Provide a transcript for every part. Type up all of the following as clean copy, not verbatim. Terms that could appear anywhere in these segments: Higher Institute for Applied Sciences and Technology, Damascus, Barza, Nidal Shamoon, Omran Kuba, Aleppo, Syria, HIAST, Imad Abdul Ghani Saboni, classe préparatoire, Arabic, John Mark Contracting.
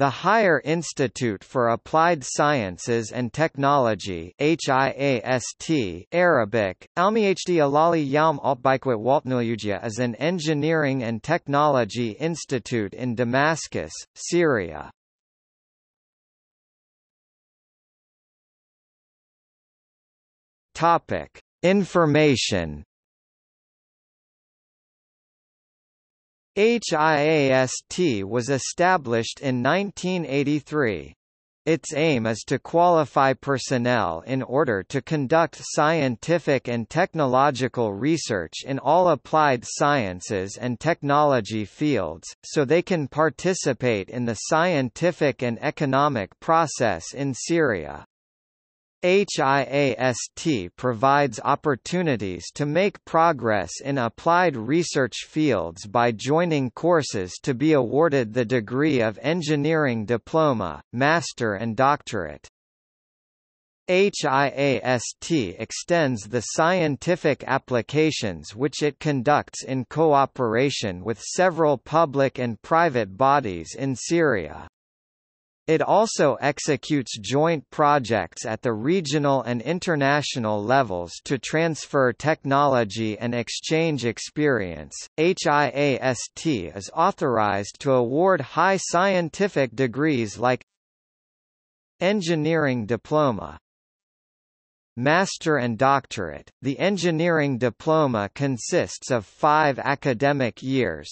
The Higher Institute for Applied Sciences and Technology (HIAST), Arabic, Almihd Alali Yam Altbaikwit Waltnilujia, is an engineering and technology institute in Damascus, Syria. Topic: Information. HIAST was established in 1983. Its aim is to qualify personnel in order to conduct scientific and technological research in all applied sciences and technology fields, so they can participate in the scientific and economic process in Syria. HIAST provides opportunities to make progress in applied research fields by joining courses to be awarded the degree of engineering diploma, master and doctorate. HIAST extends the scientific applications which it conducts in cooperation with several public and private bodies in Syria. It also executes joint projects at the regional and international levels to transfer technology and exchange experience. HIAST is authorized to award high scientific degrees like engineering diploma, master and doctorate. The engineering diploma consists of 5 academic years.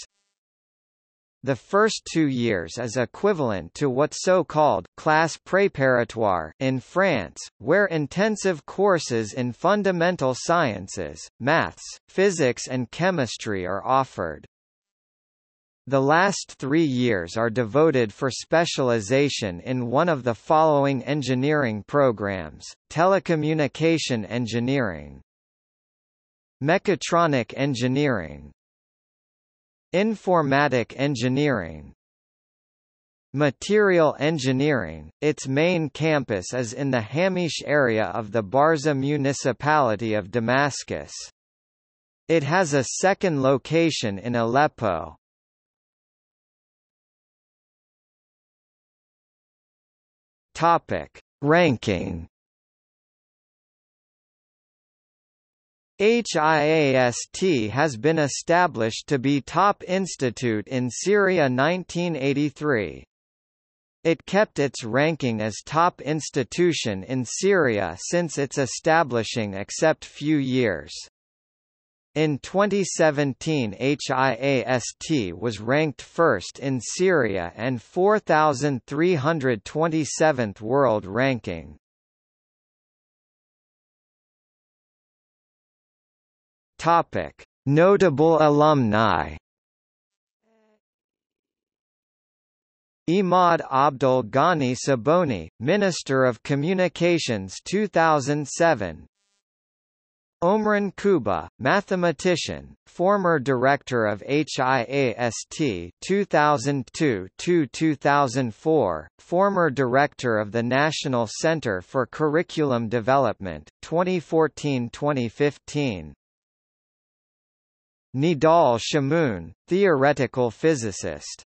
The first 2 years is equivalent to what's so-called classe préparatoire in France, where intensive courses in fundamental sciences, maths, physics and chemistry are offered. The last 3 years are devoted for specialization in one of the following engineering programs: telecommunication engineering, mechatronic engineering, informatic engineering, material engineering. Its main campus is in the Hamish area of the Barza municipality of Damascus. It has a second location in Aleppo. Topic: Ranking. HIAST has been established to be top institute in Syria 1983. It kept its ranking as top institution in Syria since its establishing except few years. In 2017 HIAST was ranked first in Syria and 4,327th world ranking. Topic: Notable alumni. Imad Abdul Ghani Saboni, Minister of Communications 2007. Omran Kuba, mathematician, former director of HIAST 2002–2004, former director of the National Center for Curriculum Development 2014–2015. Nidal Shamoon, theoretical physicist.